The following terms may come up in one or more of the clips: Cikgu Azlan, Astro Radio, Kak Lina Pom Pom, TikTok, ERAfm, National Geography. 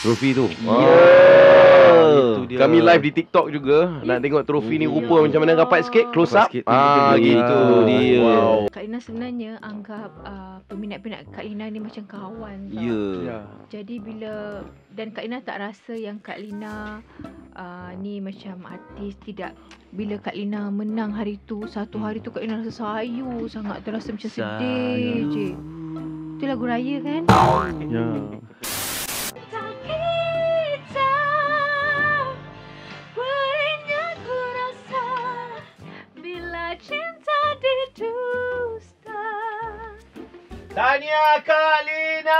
Trofi tu. Ya. Dia. Kami live di TikTok juga. Nak tengok trofi ni rupa macam mana, rapat sikit, close up. Gitu dia. Wow. Kak Lina sebenarnya anggap peminat-peminat Kak Lina ni macam kawan. Jadi bila dan Kak Lina tak rasa yang Kak Lina ni macam artis, tidak. Bila Kak Lina menang hari tu, satu hari tu Kak Lina rasa sayu sangat, terasa macam sedih je. Itu lagu raya kan? Ya. Tahniah Kak Lina.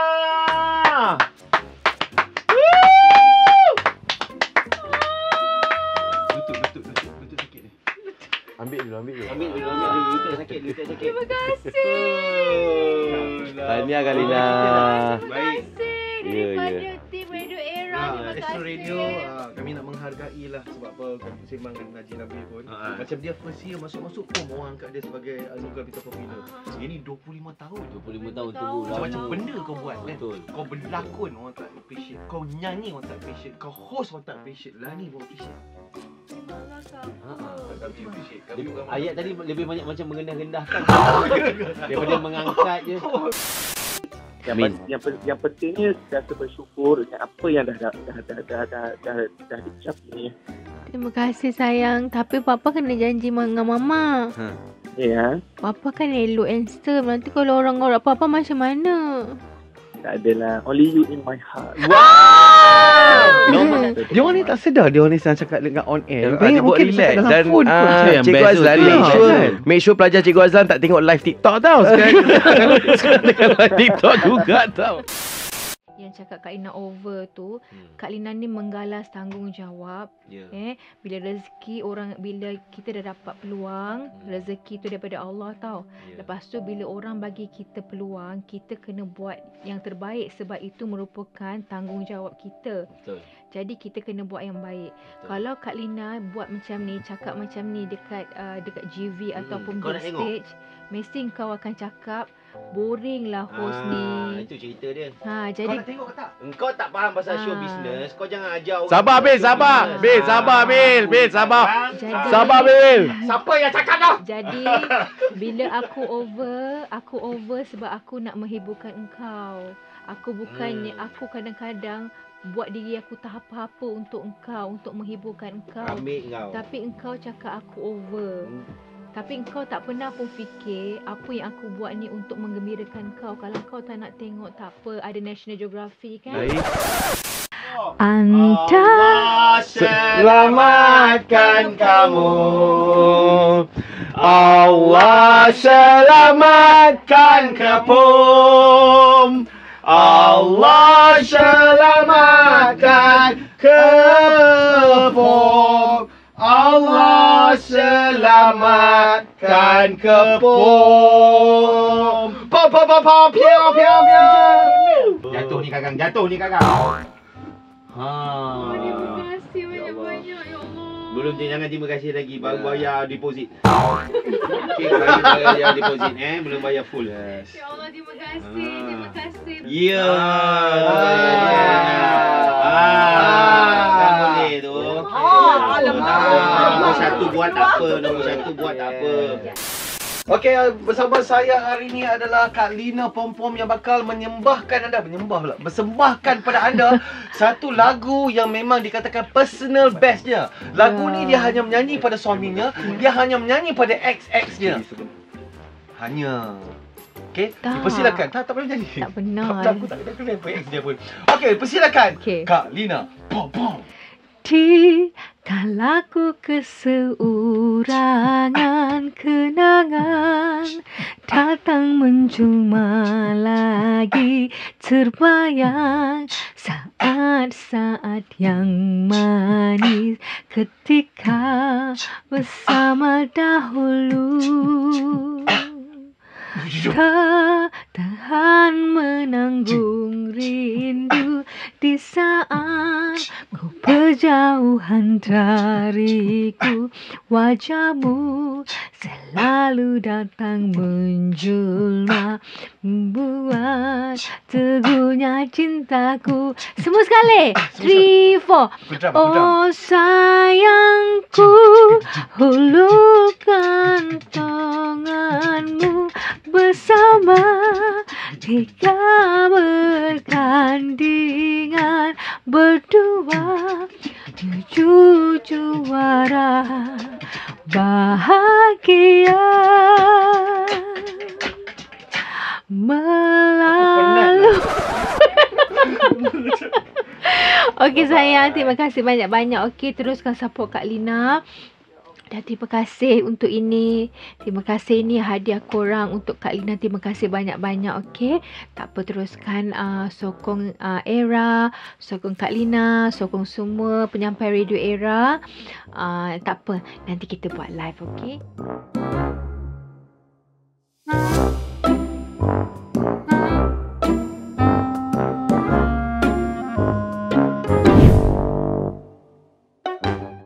Lutut sakit ni. Ambil dulu. Lutut sakit. Terima kasih. Tahniah Kak Lina. Baik. Daripada tim Radio Era, terima kasih. Astro Radio, kami nak menghargai lah sebab apa kami sembang dengan Haji Nabi pun. Macam dia first year masuk-masuk pun orang angkat dia sebagai Azlan Bintang Popular. Ini 25 tahun tunggu. Macam benda kau buat kan. Kau berlakon orang tak appreciate. Kau nyanyi orang tak appreciate. Kau host orang tak appreciate. Lah ni buat appreciate. Ayat tadi lebih banyak macam mengendah-ngendahkan daripada mengangkat je. Yang pentingnya rasa bersyukur dengan apa yang dah dicapai. Terima kasih sayang. Tapi papa kena janji dengan mama. Ya. Papa kan elok and handsome. Nanti kalau orang ngorak papa macam mana? Tak adalah. Only you in my heart. Wow. Dia orang ni tak sedar. Dia orang ni senang cakap dengan on air. Dia buat relax. Dan Cikgu Azlan make sure pelajar Cikgu Azlan tak tengok live TikTok tau. Sekarang tengok live TikTok juga tau. Yang cakap Kak Lina over tu, Kak Lina ni menggalas tanggungjawab. Bila rezeki orang, bila kita dah dapat peluang, rezeki tu daripada Allah tau. Lepas tu bila orang bagi kita peluang, kita kena buat yang terbaik sebab itu merupakan tanggungjawab kita. Betul. Jadi kita kena buat yang baik. Betul. Kalau Kak Lina buat macam ni, cakap macam ni dekat GV ataupun backstage, mesti kau akan cakap boring lah host ni. Itu cerita dia. Jadi kau nak tengok ke tak? Engkau tak faham pasal show business. Kau jangan ajar orang. Sabar Bil. Siapa yang cakap dah? Jadi bila aku over sebab aku nak menghiburkan engkau. Aku bukannya aku kadang-kadang buat diri aku tak apa-apa untuk engkau, untuk menghiburkan engkau. Ambil engkau. Tapi engkau cakap aku over. Tapi engkau tak pernah pun fikir apa yang aku buat ni untuk menggembirakan kau. Kalau kau tak nak tengok tak apa, ada National Geography kan. Anda selamatkan kamu, Allah selamatkan kamu, Allah selamatkan kamu, Allah selamatkan kepom. Pom. Jatuh ni kakang. Terima kasih banyak-banyak ya Allah. Belum jangan terima kasih lagi, baru bayar deposit. Bayar deposit belum bayar full. Ya Allah, terima kasih. Ya. Nombor satu buat apa. Okey, bersama saya hari ini adalah Kak Lina Pom Pom yang bakal bersembahkan pada anda satu lagu yang memang dikatakan personal bestnya. Lagu ni dia hanya menyanyi pada suaminya, dia hanya menyanyi pada ex-exnya. Okey, persilakan. Tak boleh nyanyi. Tak benar. Aku tak kena ex dia pun. Okey, persilakan. Kak Lina Pom Pom. Dikala ku keseorangan, kenangan datang menjelma lagi terbayang, saat-saat yang manis ketika bersama dahulu. Tak tahan menanggung rindu Di saat ku berjauhan dariku, wajahmu selalu datang menjelma, membuat teguhnya cintaku. Semua sekali 3, 4. Oh sayangku, hulurkan tanganmu bersama kita bertanding berdua menuju juara bahagia, melalui. Okey sayang, terima kasih banyak-banyak. Okey, teruskan support Kak Lina. Dan terima kasih untuk ini. Terima kasih, ini hadiah korang untuk Kak Lina. Terima kasih banyak-banyak. Okey, tak apa, teruskan sokong ERA, sokong Kak Lina, sokong semua penyampai radio ERA. Tak apa, nanti kita buat live. Okey.